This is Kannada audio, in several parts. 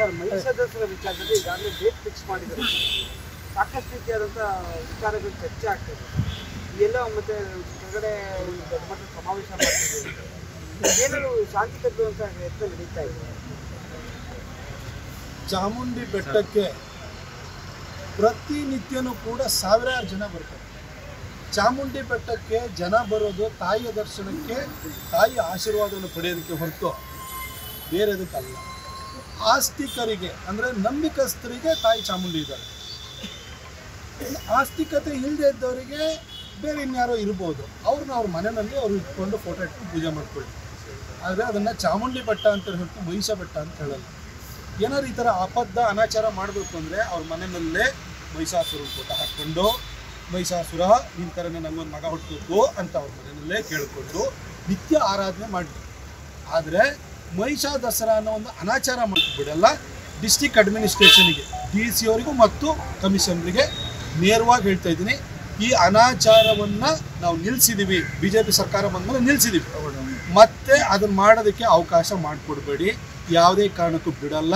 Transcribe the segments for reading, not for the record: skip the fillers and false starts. ಸರ್ ಮಹಿಳಾ ಸದಸ್ಯರ ವಿಚಾರದಲ್ಲಿ ಈಗಾಗಲೇ ಡೇಟ್ ಫಿಕ್ಸ್ ಮಾಡಿದ್ದಾರೆ. ಸಾಕಷ್ಟು ರೀತಿಯಾದಂಥ ವಿಚಾರಗಳು ಚರ್ಚೆ ಆಗ್ತದೆ. ಇದೆಲ್ಲ ಮತ್ತೆ ಹೊರಗಡೆ ಒಂದು ದೊಡ್ಡ ಮಟ್ಟದ ಸಮಾವೇಶ ಮಾಡ್ತಿದ್ದೀವಿ. ಏನಾದರೂ ಶಾಂತಿ ತರುವಂಥ ಯತ್ನ ನಡೀತಾ ಇದೆ. ಚಾಮುಂಡಿ ಬೆಟ್ಟಕ್ಕೆ ಪ್ರತಿನಿತ್ಯನೂ ಕೂಡ ಸಾವಿರಾರು ಜನ ಬರ್ತಾರೆ. ಚಾಮುಂಡಿ ಬೆಟ್ಟಕ್ಕೆ ಜನ ಬರೋದು ತಾಯಿಯ ದರ್ಶನಕ್ಕೆ, ತಾಯಿಯ ಆಶೀರ್ವಾದವನ್ನು ಪಡೆಯೋದಕ್ಕೆ ಹೊರತು ಬೇರೆದಕ್ಕಲ್ಲ. ಆಸ್ತಿಕರಿಗೆ ಅಂದರೆ ನಂಬಿಕಸ್ಥರಿಗೆ ತಾಯಿ ಚಾಮುಂಡಿ ಇದ್ದಾರೆ. ಆಸ್ತಿಕತೆ ಇಲ್ಲದೆ ಇದ್ದವರಿಗೆ ಬೇರೆ ಇನ್ಯಾರೋ ಇರ್ಬೋದು, ಅವ್ರನ್ನ ಅವ್ರ ಮನೆಯಲ್ಲಿ ಅವ್ರು ಇಟ್ಕೊಂಡು ಫೋಟೋ ಇಟ್ಕೊಂಡು ಪೂಜೆ ಮಾಡ್ಕೊಳ್ಳಿ. ಆದರೆ ಅದನ್ನು ಚಾಮುಂಡಿ ಬೆಟ್ಟ ಅಂತ ಹೇಳ್ಬಿಟ್ಟು ಮಹಿಷ ಬೆಟ್ಟ ಅಂತ ಹೇಳಲ್ಲ. ಏನಾದ್ರು ಈ ಥರ ಆಪದ್ದ ಅನಾಚಾರ ಮಾಡಬೇಕು ಅಂದರೆ ಅವ್ರ ಮನೆಯಲ್ಲೇ ಮಹಿಷಾಸುರ ಫೋಟೋ ಹಾಕ್ಕೊಂಡು, ಮಹಿಷಾಸುರ ನಿನ್ನ ಥರನೇ ನಮ್ಮನ್ನು ಮಗ ಹುಟ್ಟಬೇಕು ಅಂತ ಅವ್ರ ಮನೆಯಲ್ಲೇ ಕೇಳಿಕೊಂಡು ನಿತ್ಯ ಆರಾಧನೆ ಮಾಡಬೇಕು. ಆದರೆ ಮಹಿಷಾ ದಸರಾ ಅನ್ನೋ ಒಂದು ಅನಾಚಾರ ಮಾಡಕ್ಕೆ ಬಿಡಲ್ಲ. ಡಿಸ್ಟಿಕ್ ಅಡ್ಮಿನಿಸ್ಟ್ರೇಷನಿಗೆ, ಡಿ ಸಿ ಅವರಿಗೂ ಮತ್ತು ಕಮಿಷನರಿಗೆ ನೇರವಾಗಿ ಹೇಳ್ತಾ ಇದ್ದೀನಿ, ಈ ಅನಾಚಾರವನ್ನು ನಾವು ನಿಲ್ಲಿಸಿದ್ದೀವಿ. ಬಿ ಜೆ ಪಿ ಸರ್ಕಾರ ಬಂದಮೇಲೆ ನಿಲ್ಲಿಸಿದ್ದೀವಿ. ಮತ್ತೆ ಅದನ್ನು ಮಾಡೋದಕ್ಕೆ ಅವಕಾಶ ಮಾಡಿಕೊಡ್ಬೇಡಿ. ಯಾವುದೇ ಕಾರಣಕ್ಕೂ ಬಿಡಲ್ಲ.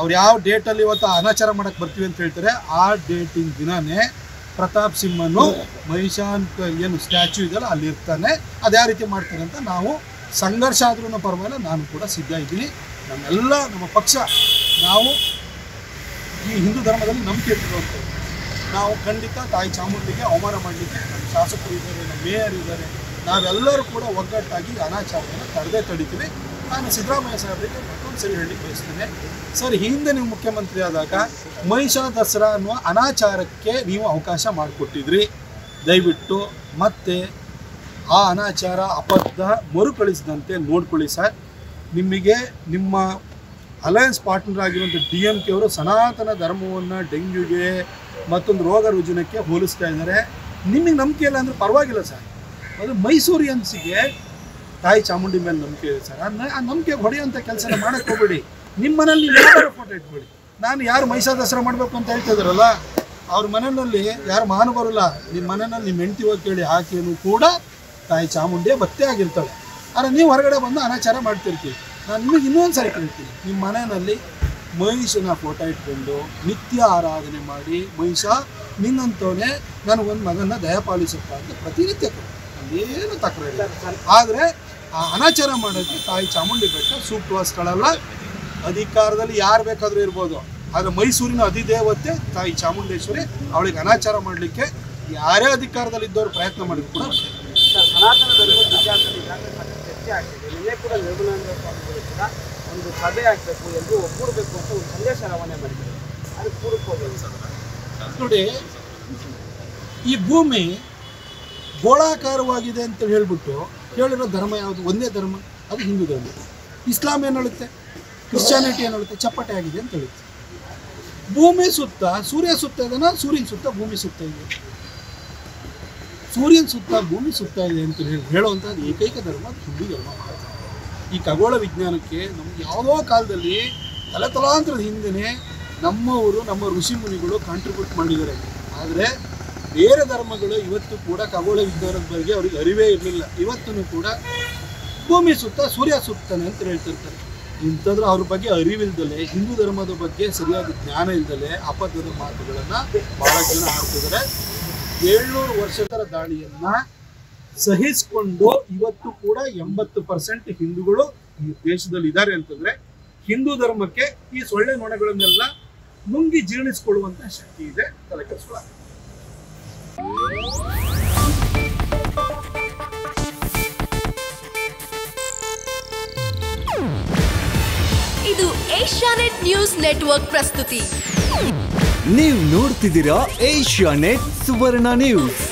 ಅವ್ರು ಯಾವ ಡೇಟಲ್ಲಿ ಇವತ್ತು ಅನಾಚಾರ ಮಾಡೋಕ್ಕೆ ಬರ್ತೀವಿ ಅಂತ ಹೇಳ್ತಾರೆ, ಆ ಡೇಟಿನ ದಿನವೇ ಪ್ರತಾಪ್ ಸಿಂಹನು ಮಹಿಷಾಂತ ಏನು ಸ್ಟ್ಯಾಚ್ಯೂ ಇದೆಯಲ್ಲ ಅಲ್ಲಿ ಇರ್ತಾನೆ. ಅದು ಯಾವ ರೀತಿ ಮಾಡ್ತಾರೆ ಅಂತ ನಾವು ಸಂಘರ್ಷ ಆದ್ರೂ ಪರವಾಗಿಲ್ಲ, ನಾನು ಕೂಡ ಸಿದ್ಧ ಇದ್ದೀನಿ. ನಮ್ಮೆಲ್ಲ ನಮ್ಮ ಪಕ್ಷ, ನಾವು ಈ ಹಿಂದೂ ಧರ್ಮದಲ್ಲಿ ನಂಬಿಕೆ ಇಟ್ಟಿರುವಂಥದ್ದು, ನಾವು ಖಂಡಿತ ತಾಯಿ ಚಾಮುಂಡಿಗೆ ಅವಮಾನ ಮಾಡಲಿಕ್ಕೆ ನಮ್ಮ ಶಾಸಕರು ಇದ್ದಾರೆ, ನಮ್ಮ ಮೇಯರ್ ಇದ್ದಾರೆ, ನಾವೆಲ್ಲರೂ ಕೂಡ ಒಗ್ಗಟ್ಟಾಗಿ ಅನಾಚಾರವನ್ನು ತಡೆದೇ ತಡಿತೀವಿ. ನಾನು ಸಿದ್ದರಾಮಯ್ಯ ಸಾಹೇಬರಿಗೆ ಮತ್ತೊಂದು ಸರಿ ಹೇಳಲಿಕ್ಕೆ ಬಯಸ್ತೇನೆ, ಸರ್ ಹಿಂದೆ ನೀವು ಮುಖ್ಯಮಂತ್ರಿ ಆದಾಗ ಮಹಿಷಾ ದಸರಾ ಅನ್ನುವ ಅನಾಚಾರಕ್ಕೆ ನೀವು ಅವಕಾಶ ಮಾಡಿಕೊಟ್ಟಿದ್ರಿ. ದಯವಿಟ್ಟು ಮತ್ತೆ ಆ ಅನಾಚಾರ ಅಪರಾಧ ಮರುಕಳಿಸದಂತೆ ನೋಡ್ಕೊಳ್ಳಿ ಸರ್. ನಿಮಗೆ ನಿಮ್ಮ ಅಲಯನ್ಸ್ ಪಾರ್ಟ್ನರ್ ಆಗಿರುವಂಥ DMK ಅವರು ಸನಾತನ ಧರ್ಮವನ್ನು ಡೆಂಗ್ಯೂಗೆ ಮತ್ತೊಂದು ರೋಗ ರುಜಿನಕ್ಕೆ ಹೋಲಿಸ್ತಾ ಇದ್ದಾರೆ. ನಿಮಗೆ ನಂಬಿಕೆ ಇಲ್ಲ ಅಂದರೆ ಪರವಾಗಿಲ್ಲ ಸರ್, ಅದು ಮೈಸೂರಿಯನ್ಸಿಗೆ ತಾಯಿ ಚಾಮುಂಡಿ ಮೇಲೆ ನಂಬಿಕೆ ಇದೆ ಸರ್. ಆ ನಂಬಿಕೆ ಹೊಡೆಯುವಂಥ ಕೆಲಸನ ಮಾಡೋಕ್ಕೆ ಹೋಗಬೇಡಿ. ನಿಮ್ಮ ಮನೇಲಿ ಯಾರು ಫೋಟೋ ಇಟ್ಕೊಳ್ಳಿ. ನಾನು ಯಾರು ಮಹಿಷಾ ದಸರಾ ಮಾಡಬೇಕು ಅಂತ ಹೇಳ್ತಿದ್ದಾರಲ್ಲ ಅವ್ರ ಮನೆಯಲ್ಲಿ ಯಾರು ಮಹಾನುಭಾವರಲ್ಲ, ನಿಮ್ಮ ಮನೆಯಲ್ಲಿ ನಿಮ್ಮ ಹೆಂಡತಿ ಹೋಗಿ ಕೇಳಿ ಹಾಕೇನು ಕೂಡ ತಾಯಿ ಚಾಮುಂಡಿ ಬತ್ತೆ ಆಗಿರ್ತಾಳೆ. ಆದರೆ ನೀವು ಹೊರಗಡೆ ಬಂದು ಅನಾಚಾರ ಮಾಡ್ತಿರ್ತೀವಿ. ನಾನು ನಿಮಗೆ ಇನ್ನೊಂದು ಸಾರಿ ಕೇಳ್ತೀನಿ, ನಿಮ್ಮ ಮನೆಯಲ್ಲಿ ಮಹಿಷನ ಫೋಟೋ ಇಟ್ಕೊಂಡು ನಿತ್ಯ ಆರಾಧನೆ ಮಾಡಿ, ಮಹಿಷ ನಿನ್ನಂತವನೇ ನನಗೊಂದು ಮಗನ ದಯಪಾಲಿಸುತ್ತಾ ಅಂತ ಪ್ರತಿನಿತ್ಯ ಕೊಡಿ, ಅಲ್ಲೇನು ತಕರಿಲ್ಲ. ಆದರೆ ಆ ಅನಾಚಾರ ಮಾಡೋಕ್ಕೆ ತಾಯಿ ಚಾಮುಂಡಿ ಬೆಟ್ಟ ಸೂಕ್ತವಾದ ಸ್ಥಳ ಅಲ್ಲ. ಅಧಿಕಾರದಲ್ಲಿ ಯಾರು ಬೇಕಾದರೂ ಇರ್ಬೋದು, ಆದರೆ ಮೈಸೂರಿನ ಅಧಿದೇವತೆ ತಾಯಿ ಚಾಮುಂಡೇಶ್ವರಿ, ಅವಳಿಗೆ ಅನಾಚಾರ ಮಾಡಲಿಕ್ಕೆ ಯಾರೇ ಅಧಿಕಾರದಲ್ಲಿದ್ದವರು ಪ್ರಯತ್ನ ಮಾಡಿದ್ರು ಕೂಡ ಸನಾತನ ಧರ್ಮದ ವಿಚಾರದಲ್ಲಿ ಚರ್ಚೆ ಆಗ್ತದೆ. ನಿನ್ನೆ ಕೂಡ ನಿರ್ಮಲಾನಂದ ಸ್ವಾಮಿಗಳು ಕೂಡ ಒಂದು ಸಭೆ ಆಗಬೇಕು, ಎಲ್ಲರೂ ಒಗ್ಗೂಡಬೇಕು ಅಂತ ಒಂದು ಸಂದೇಶ ರವಾನೆ ಮಾಡಿದ್ದಾರೆ. ಅದು ಕೂಡಕ್ಕೋದು ಸರ್. ನೋಡಿ, ಈ ಭೂಮಿ ಗೋಳಾಕಾರವಾಗಿದೆ ಅಂತ ಹೇಳ್ಬಿಟ್ಟು ಹೇಳಿರೋ ಧರ್ಮ ಯಾವುದು? ಒಂದೇ ಧರ್ಮ, ಅದು ಹಿಂದೂ ಧರ್ಮ. ಇಸ್ಲಾಂ ಏನು ಹೇಳುತ್ತೆ, ಕ್ರಿಶ್ಚಿಯಾನಿಟಿ ಏನು ಹೇಳುತ್ತೆ? ಚಪ್ಪಟೆ ಆಗಿದೆ ಅಂತ ಹೇಳುತ್ತೆ. ಭೂಮಿ ಸುತ್ತ ಸೂರ್ಯ ಸುತ್ತ ಇದನ್ನ, ಸೂರ್ಯನ ಸುತ್ತ ಭೂಮಿ ಸುತ್ತ ಇದೆ, ಸೂರ್ಯನ ಸುತ್ತ ಭೂಮಿ ಸುತ್ತ ಇದೆ ಅಂತ ಹೇಳುವಂಥದ್ದು ಏಕೈಕ ಧರ್ಮ ಹಿಂದೂ ಧರ್ಮ. ಈ ಖಗೋಳ ವಿಜ್ಞಾನಕ್ಕೆ ನಮ್ಗೆ ಯಾವುದೋ ಕಾಲದಲ್ಲಿ ತಲೆತಲಾಂತರದ ಹಿಂದೆ ನಮ್ಮವರು, ನಮ್ಮ ಋಷಿ ಮುನಿಗಳು ಕಾಂಟ್ರಿಬ್ಯೂಟ್ ಮಾಡಿದ್ದಾರೆ. ಆದರೆ ಬೇರೆ ಧರ್ಮಗಳು ಇವತ್ತು ಕೂಡ ಖಗೋಳ ವಿಜ್ಞಾನದ ಬಗ್ಗೆ ಅವ್ರಿಗೆ ಅರಿವೇ ಇರಲಿಲ್ಲ. ಇವತ್ತೂ ಕೂಡ ಭೂಮಿ ಸುತ್ತ ಸೂರ್ಯ ಸುತ್ತಾನೆ ಅಂತ ಹೇಳ್ತಿರ್ತಾರೆ. ಇಂಥದ್ರ ಅವ್ರ ಬಗ್ಗೆ ಅರಿವಿಲ್ದಲೆ, ಹಿಂದೂ ಧರ್ಮದ ಬಗ್ಗೆ ಸರಿಯಾದ ಜ್ಞಾನ ಇಲ್ದಲೆ ಅಪಧರ್ಮದ ಮಾತುಗಳನ್ನು ಭಾಳ ಜನ ಆಡ್ತಿದ್ದಾರೆ. 700 ವರ್ಷದ ದಾಳಿಯನ್ನು ಸಹಿಸಿಕೊಂಡು ಇವತ್ತು ಕೂಡ 80% ಹಿಂದೂಗಳು ಈ ದೇಶದಲ್ಲಿ ಇದ್ದಾರೆ ಅಂತಂದರೆ ಹಿಂದೂ ಧರ್ಮಕ್ಕೆ ಈ ಸೊಳ್ಳೆ ನೊಣಗಳನ್ನೆಲ್ಲ ನುಂಗಿ ಜೀರ್ಣಿಸಿಕೊಳ್ಳುವಂಥ ಶಕ್ತಿ ಇದೆ. ತಲೆ ಕೆಡಿಸಿಕೊಳ್ಳ. ಇದು ಏಷ್ಯಾನೆಟ್ ನ್ಯೂಸ್ ನೆಟ್ವರ್ಕ್ ಪ್ರಸ್ತುತಿ. ನೀವು ನೋಡ್ತಿದ್ದೀರಾ ಏಷ್ಯಾನೆಟ್ ಸುವರ್ಣ ನ್ಯೂಸ್.